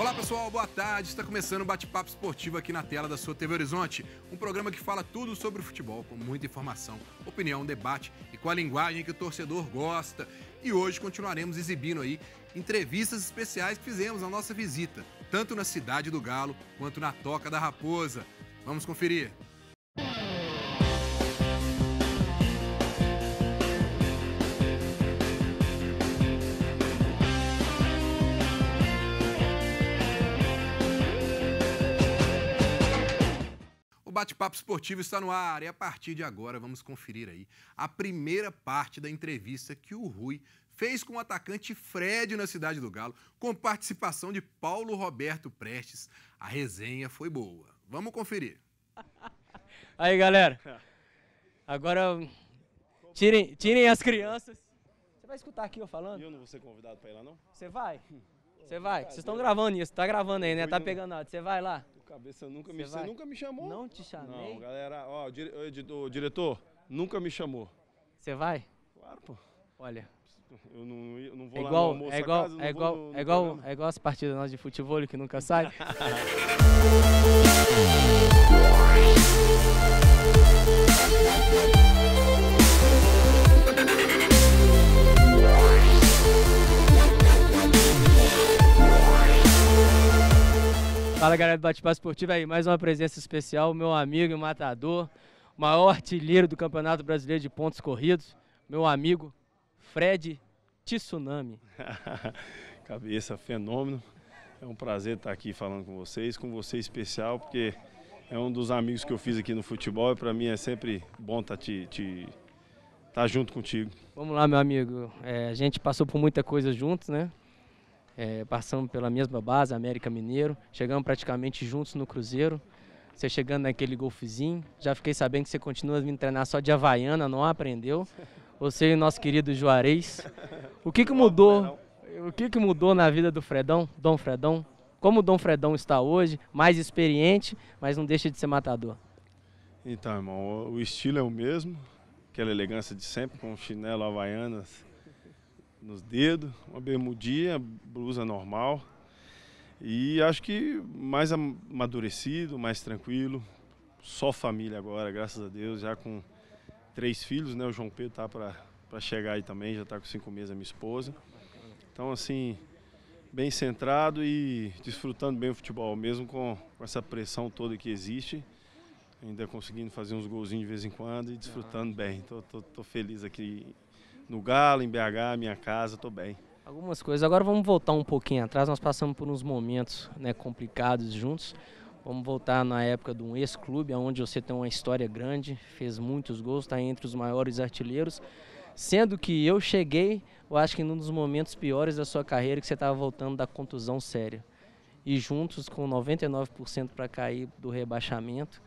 Olá pessoal, boa tarde, está começando o Bate-Papo Esportivo aqui na tela da sua TV Horizonte, um programa que fala tudo sobre o futebol, com muita informação, opinião, debate e com a linguagem que o torcedor gosta. E hoje continuaremos exibindo aí entrevistas especiais que fizemos na nossa visita, tanto na Cidade do Galo quanto na Toca da Raposa. Vamos conferir! O Bate-Papo Esportivo está no ar e a partir de agora vamos conferir aí a primeira parte da entrevista que o Rui fez com o atacante Fred na Cidade do Galo, com participação de Paulo Roberto Prestes. A resenha foi boa. Vamos conferir. Aí, galera. Agora tirem as crianças. Você vai escutar aqui eu falando? Eu não vou ser convidado para ir lá, não? Você vai? Você vai? Vocês estão gravando isso, tá gravando aí, né? Tá pegando nada. Você vai lá? Cabeça, você nunca me chamou? Não te chamei? Não, galera, ó, o diretor, nunca me chamou. Você vai? Claro, pô. Olha. Eu não vou lá no almoço, é igual as partidas nossas de futebol que nunca sai. Fala galera do Bate-Papo Esportivo, aí mais uma presença especial, meu amigo e matador, maior artilheiro do Campeonato Brasileiro de Pontos Corridos, meu amigo Fred Tsunami. Cabeça, fenômeno, é um prazer estar aqui falando com você especial, porque é um dos amigos que eu fiz aqui no futebol e para mim é sempre bom estar junto contigo. Vamos lá, meu amigo, a gente passou por muita coisa juntos, né? Passamos pela mesma base, América Mineiro, chegamos praticamente juntos no Cruzeiro, você chegando naquele golfezinho, já fiquei sabendo que você continua vindo treinar só de Havaiana, não aprendeu, você e nosso querido Juarez. O que mudou na vida do Fredão, Dom Fredão? Como o Dom Fredão está hoje, mais experiente, mas não deixa de ser matador? Então, irmão, o estilo é o mesmo, aquela elegância de sempre, com chinelo, Havaianas nos dedos, uma bermudinha, blusa normal e acho que mais amadurecido, mais tranquilo, só família agora, graças a Deus, já com 3 filhos, né? O João Pedro tá para chegar aí também, já tá com 5 meses a minha esposa, então assim, bem centrado e desfrutando bem o futebol, mesmo com essa pressão toda que existe, ainda conseguindo fazer uns golzinhos de vez em quando e desfrutando bem, tô feliz aqui. No Galo, em BH, minha casa, tô bem. Algumas coisas. Agora vamos voltar um pouquinho atrás. Nós passamos por uns momentos, né, complicados juntos. Vamos voltar na época de um ex-clube, onde você tem uma história grande, fez muitos gols, está entre os maiores artilheiros. Sendo que eu cheguei, eu acho que num dos momentos piores da sua carreira, que você estava voltando da contusão séria. E juntos, com 99% para cair do rebaixamento,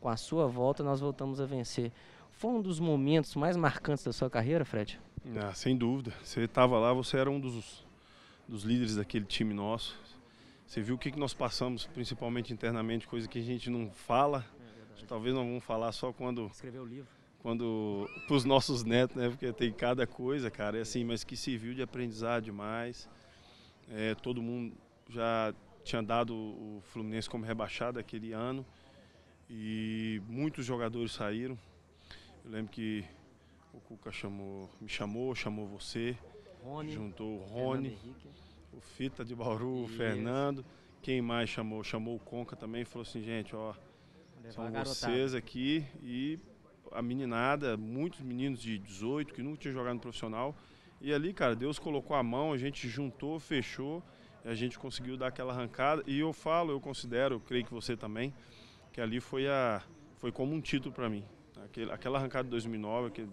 com a sua volta, nós voltamos a vencer. Foi um dos momentos mais marcantes da sua carreira, Fred? Ah, sem dúvida. Você estava lá, você era um dos líderes daquele time nosso. Você viu o que nós passamos, principalmente internamente, coisa que a gente não fala. É, talvez não vamos falar só quando... Escrever o livro. Quando... Para os nossos netos, né? Porque tem cada coisa, cara. É assim, mas que serviu de aprendizado demais. É, todo mundo já tinha dado o Fluminense como rebaixado aquele ano. E muitos jogadores saíram. Eu lembro que o Cuca me chamou você, Rony, juntou o Rony, o Fita de Bauru, o Fernando. Quem mais chamou? Chamou o Conca também e falou assim, gente, ó, são vocês aqui e a meninada, muitos meninos de 18 que nunca tinham jogado no profissional. E ali, cara, Deus colocou a mão, a gente juntou, fechou, e a gente conseguiu dar aquela arrancada. E eu falo, eu considero, eu creio que você também, que ali foi como um título para mim. Aquela arrancada de 2009,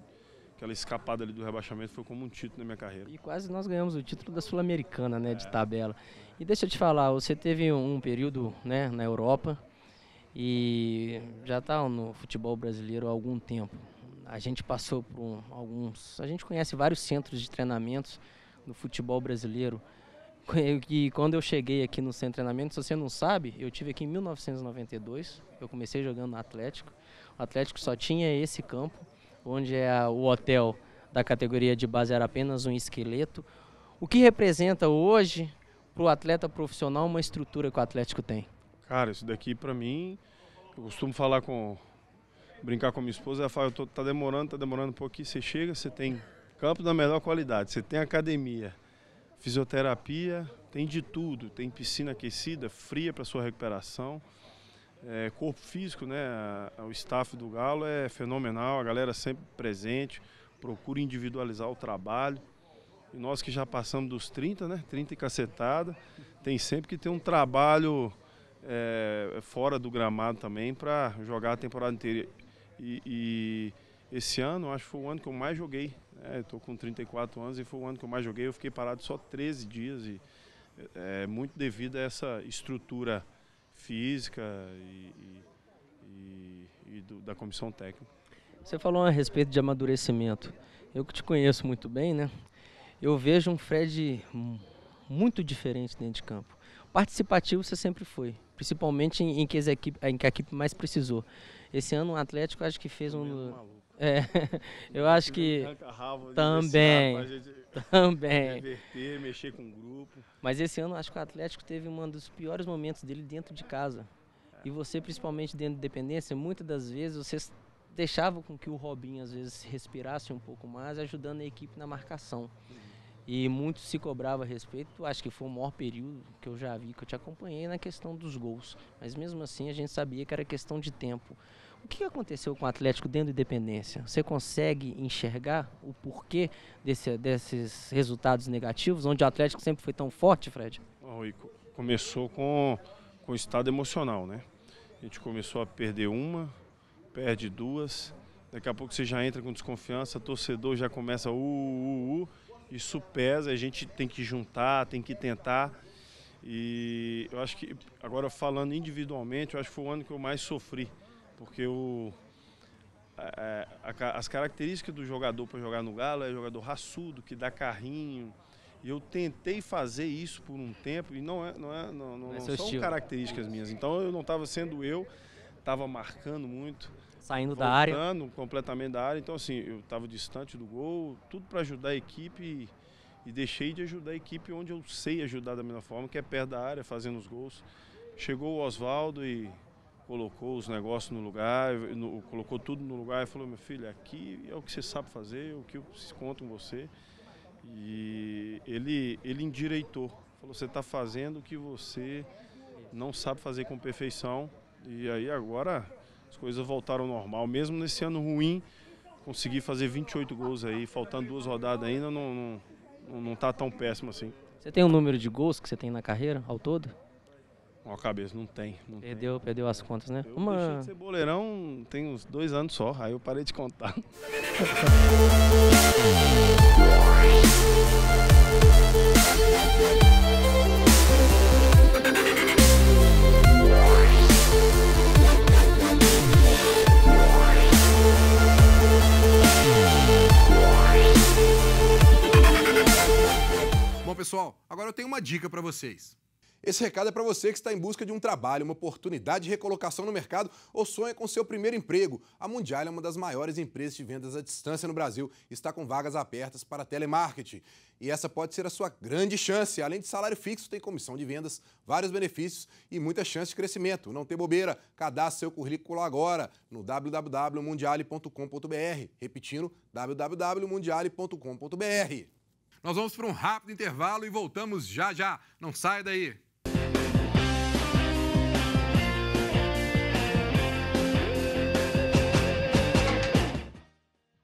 aquela escapada ali do rebaixamento foi como um título na minha carreira. E quase nós ganhamos o título da Sul-Americana, né, de tabela. E deixa eu te falar, você teve um período, né, na Europa e já está no futebol brasileiro há algum tempo. A gente passou por a gente conhece vários centros de treinamentos no futebol brasileiro. E quando eu cheguei aqui no centro de treinamento, se você não sabe, eu estive aqui em 1992, eu comecei jogando no Atlético. O Atlético só tinha esse campo, onde o hotel da categoria de base era apenas um esqueleto. O que representa hoje para o atleta profissional uma estrutura que o Atlético tem? Cara, isso daqui para mim, eu costumo falar brincar com a minha esposa, ela fala, tá demorando um pouquinho, você chega, você tem campo da melhor qualidade, você tem academia, fisioterapia, tem de tudo, tem piscina aquecida, fria para sua recuperação, corpo físico, né? O staff do Galo é fenomenal, a galera sempre presente, procura individualizar o trabalho. E nós que já passamos dos 30, né? 30 e cacetada, tem sempre que ter um trabalho fora do gramado também para jogar a temporada inteira. E esse ano, acho que foi o ano que eu mais joguei. Eu tô com 34 anos e foi o ano que eu mais joguei. Eu fiquei parado só 13 dias e muito devido a essa estrutura física da comissão técnica. Você falou a respeito de amadurecimento. Eu que te conheço muito bem, né? Eu vejo um Fred muito diferente dentro de campo. Participativo você sempre foi, principalmente em que a equipe mais precisou. Esse ano o Atlético acho que fez um... eu acho que também. Divertir, mexer com o grupo. Mas esse ano acho que o Atlético teve um dos piores momentos dele dentro de casa. E você, principalmente dentro da Independência, muitas das vezes você deixava com que o Robinho às vezes respirasse um pouco mais, ajudando a equipe na marcação. E muito se cobrava a respeito. Acho que foi o maior período que eu já vi, que eu te acompanhei na questão dos gols. Mas mesmo assim a gente sabia que era questão de tempo. O que aconteceu com o Atlético dentro da Independência? Você consegue enxergar o porquê desses resultados negativos, onde o Atlético sempre foi tão forte, Fred? Começou com o estado emocional, né? A gente começou a perder uma, perde duas, daqui a pouco você já entra com desconfiança, o torcedor já começa isso pesa, a gente tem que juntar, tem que tentar. E eu acho que, agora falando individualmente, eu acho que foi o ano que eu mais sofri. Porque as características do jogador para jogar no Galo é jogador raçudo, que dá carrinho. E eu tentei fazer isso por um tempo e não são características minhas. Então eu não estava sendo eu, estava marcando muito. Saindo da área. Voltando completamente da área. Então assim, eu estava distante do gol, tudo para ajudar a equipe e deixei de ajudar a equipe onde eu sei ajudar da melhor forma, que é perto da área, fazendo os gols. Chegou o Oswaldo e... colocou os negócios no lugar, colocou tudo no lugar e falou, meu filho, aqui é o que você sabe fazer, é o que eu conto com você. E ele endireitou, falou, você está fazendo o que você não sabe fazer com perfeição. E aí agora as coisas voltaram ao normal, mesmo nesse ano ruim, consegui fazer 28 gols aí, faltando 2 rodadas ainda, não está tão péssimo assim. Você tem um número de gols que você tem na carreira, ao todo? Uma cabeça, não tem. Perdeu as contas, né? Eu deixei de ser boleirão tem uns 2 anos só, aí eu parei de contar. Bom, pessoal, agora eu tenho uma dica para vocês. Esse recado é para você que está em busca de um trabalho, uma oportunidade de recolocação no mercado ou sonha com seu primeiro emprego. A Mundial é uma das maiores empresas de vendas à distância no Brasil e está com vagas abertas para telemarketing. E essa pode ser a sua grande chance. Além de salário fixo, tem comissão de vendas, vários benefícios e muita chance de crescimento. Não tem bobeira, cadastre seu currículo agora no www.mundiale.com.br. Repetindo, www.mundiale.com.br. Nós vamos para um rápido intervalo e voltamos já já. Não sai daí.